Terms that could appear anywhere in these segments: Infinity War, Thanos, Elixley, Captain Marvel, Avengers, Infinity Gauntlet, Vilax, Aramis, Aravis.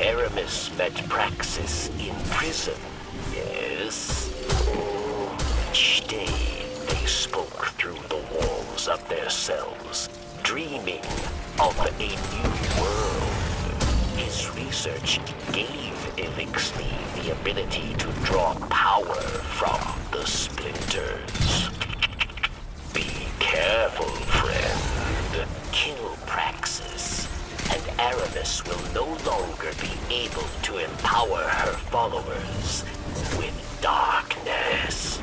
Aramis met Praxis in prison. Yes. Each day they spoke through the walls of their cells, dreaming of a new world. His research gave Elixley the ability to draw power from the splinters. Be careful, friend. Kill Praxis, and Aravis will no longer be able to empower her followers with darkness.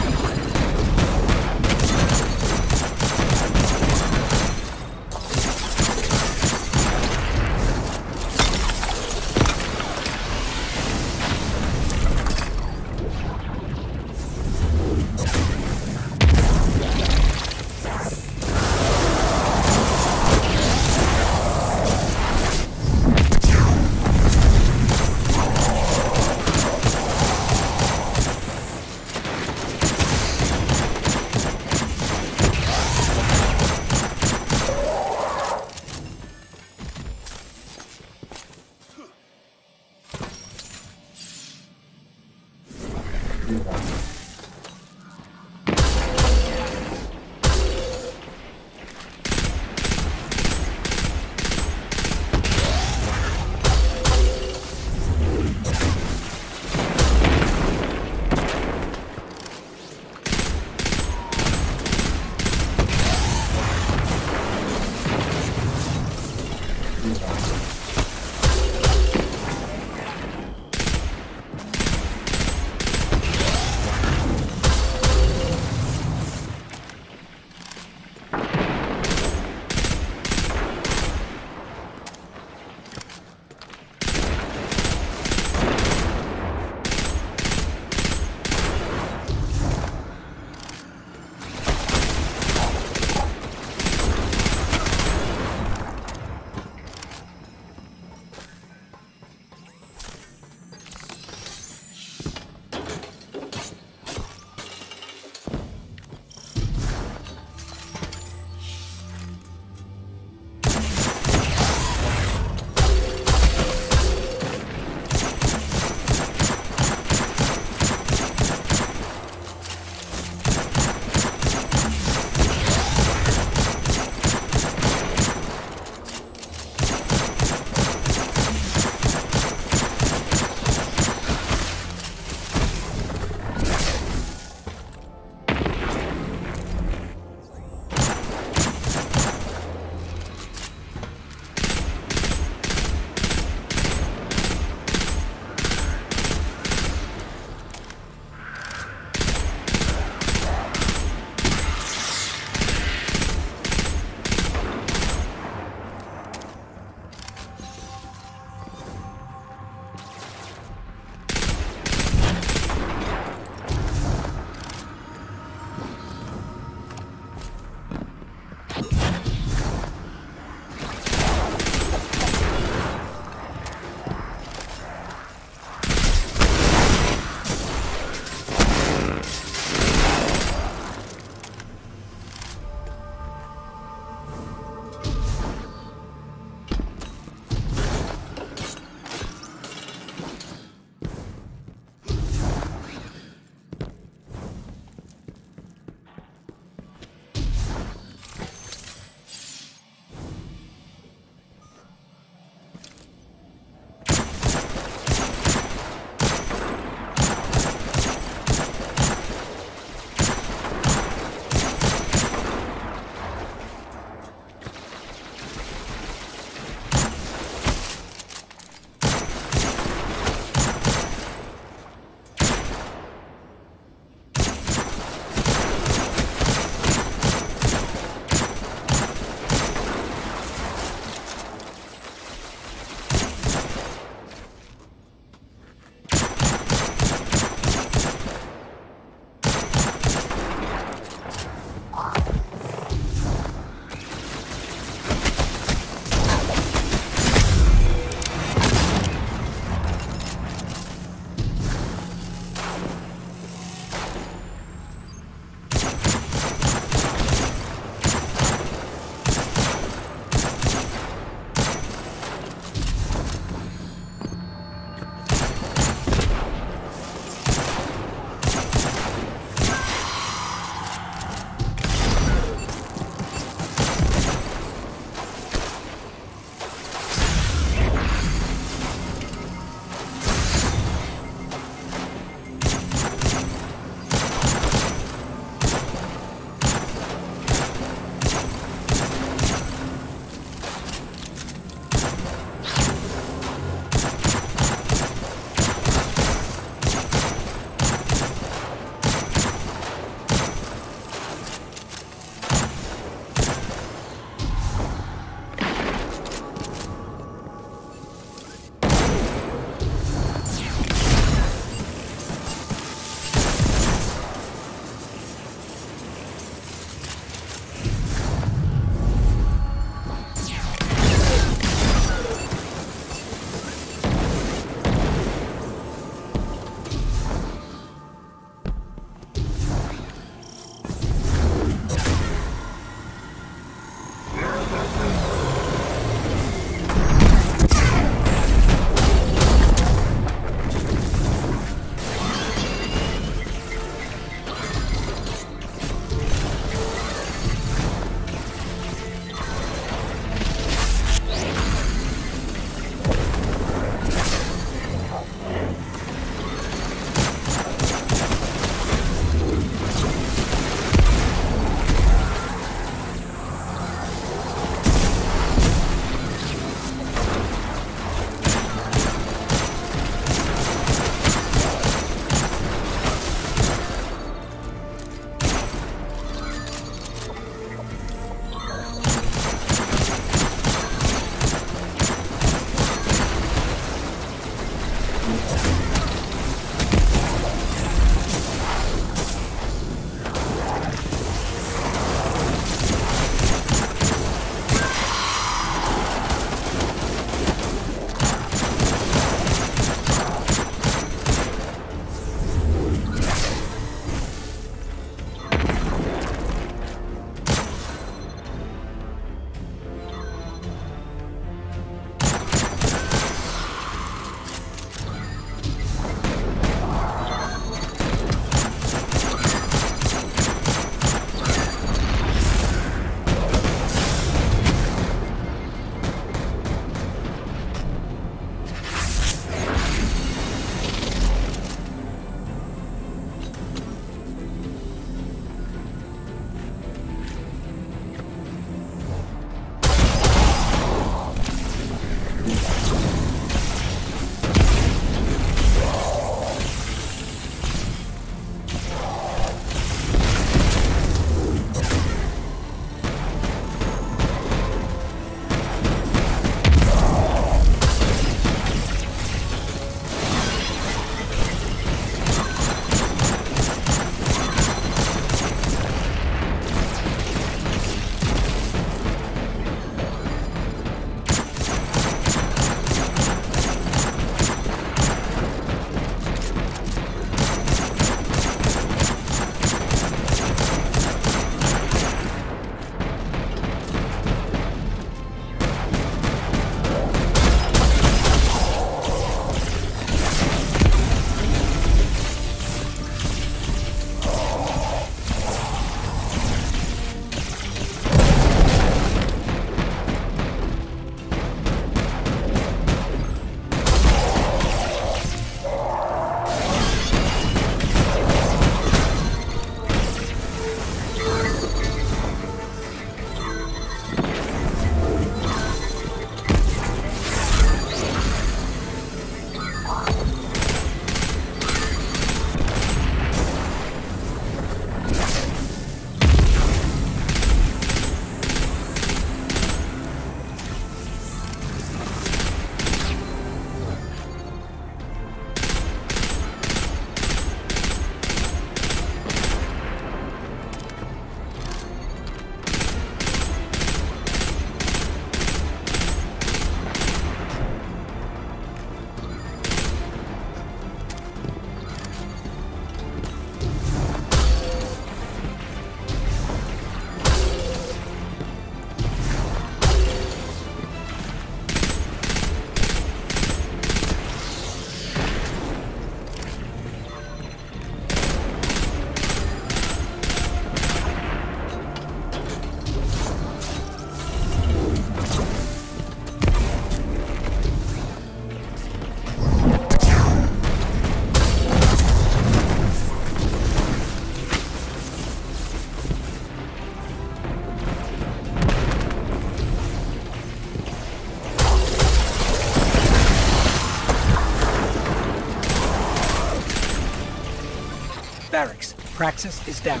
Praxis is down.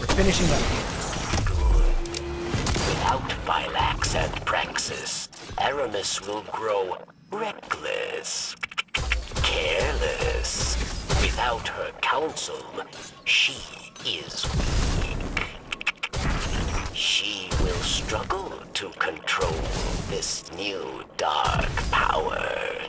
We're finishing up here. Without Vilax and Praxis, Aramis will grow reckless, careless. Without her counsel, she is weak. She will struggle to control this new dark power.